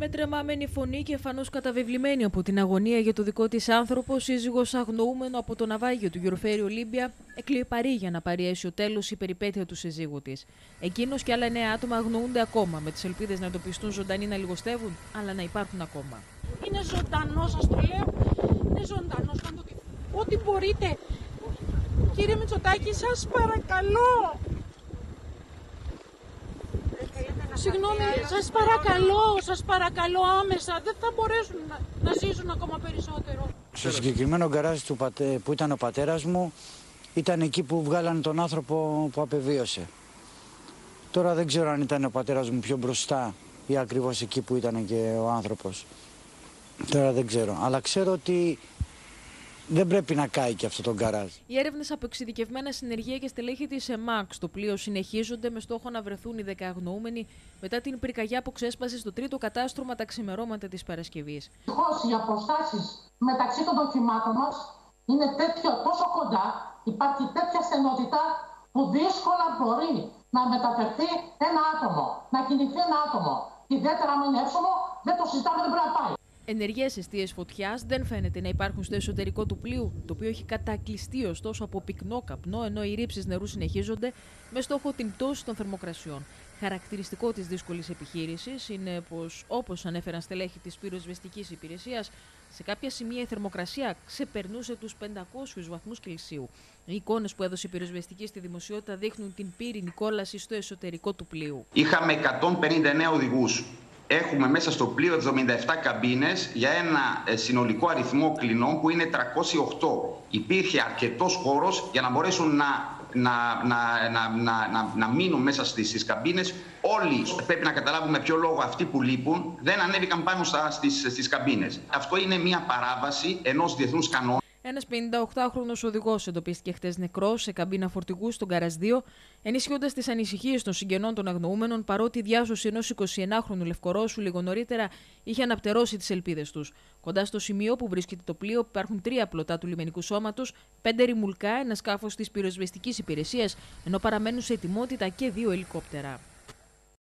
Με τρεμάμενη φωνή και εμφανώς καταβεβλημένη από την αγωνία για το δικό της άνθρωπο, σύζυγος αγνοούμενο από το ναυάγιο του Γεωροφέρειου Ολύμπια εκλείει παρή για να παριέσει ο τέλος η περιπέτεια του σύζυγου της. Εκείνος και άλλα 9 άτομα αγνοούνται ακόμα, με τις ελπίδες να εντοπιστούν ζωντανοί, να λιγοστεύουν, αλλά να υπάρχουν ακόμα. Είναι ζωντανός, σας το λέω. Είναι ζωντανός. Ό,τι μπορείτε. Κύριε Μητσοτάκη, σας παρακαλώ. Συγγνώμη, σας παρακαλώ άμεσα. Δεν θα μπορέσουν να ζήσουν ακόμα περισσότερο. Στο συγκεκριμένο γκαράζι που ήταν ο πατέρας μου, ήταν εκεί που βγάλανε τον άνθρωπο που απεβίωσε. Τώρα δεν ξέρω αν ήταν ο πατέρας μου πιο μπροστά ή ακριβώς εκεί που ήταν και ο άνθρωπος. Τώρα δεν ξέρω. Αλλά ξέρω ότι δεν πρέπει να κάει και αυτό το γκαράζ. Οι έρευνες από εξειδικευμένα συνεργεία και στελέχη της ΕΜΑΚ στο πλοίο συνεχίζονται με στόχο να βρεθούν οι 10 αγνοούμενοι μετά την πυρκαγιά που ξέσπασε στο τρίτο κατάστρωμα τα ξημερώματα της Παρασκευής. Δυστυχώς οι αποστάσεις μεταξύ των δοκιμάτων μας είναι τόσο κοντά, υπάρχει τέτοια στενότητα που δύσκολα μπορεί να μεταφερθεί ένα άτομο, να κινηθεί ένα άτομο. Ιδιαίτερα αν είναι εύσωμο, δεν το συζητάμε, δεν πρέπει να πάει. Ενεργές αιστείες φωτιάς δεν φαίνεται να υπάρχουν στο εσωτερικό του πλοίου, το οποίο έχει κατακλειστεί ωστόσο από πυκνό καπνό, ενώ οι ρήψεις νερού συνεχίζονται με στόχο την πτώση των θερμοκρασιών. Χαρακτηριστικό της δύσκολης επιχείρησης είναι πως, όπως ανέφεραν στελέχη της πυροσβεστικής υπηρεσίας, σε κάποια σημεία η θερμοκρασία ξεπερνούσε τους 500 βαθμούς Κελσίου. Οι εικόνες που έδωσε η πυροσβεστική στη δημοσιότητα δείχνουν την πύρινη κόλαση στο εσωτερικό του πλοίου. Είχαμε 159 οδηγούς. Έχουμε μέσα στο πλοίο 77 καμπίνες για ένα συνολικό αριθμό κλινών που είναι 308. Υπήρχε αρκετός χώρος για να μπορέσουν να μείνουν μέσα στις καμπίνες. Όλοι πρέπει να καταλάβουμε ποιο λόγο αυτοί που λείπουν δεν ανέβηκαν πάνω στις καμπίνες. Αυτό είναι μια παράβαση ενός διεθνούς κανόνα. Ένας 58χρονος οδηγός εντοπίστηκε χτες νεκρός σε καμπίνα φορτηγού στον Καρασδίο, ενισχύοντας τις ανησυχίες των συγγενών των αγνοούμενων, παρότι η διάσωση ενός 29χρονου Λευκορώσου λίγο νωρίτερα είχε αναπτερώσει τις ελπίδες τους. Κοντά στο σημείο που βρίσκεται το πλοίο υπάρχουν 3 πλωτά του λιμενικού σώματος, 5 ρημουλκά, ένα σκάφος της πυροσβεστικής υπηρεσίας, ενώ παραμένουν σε ετοιμότητα και 2 ελικόπτερα.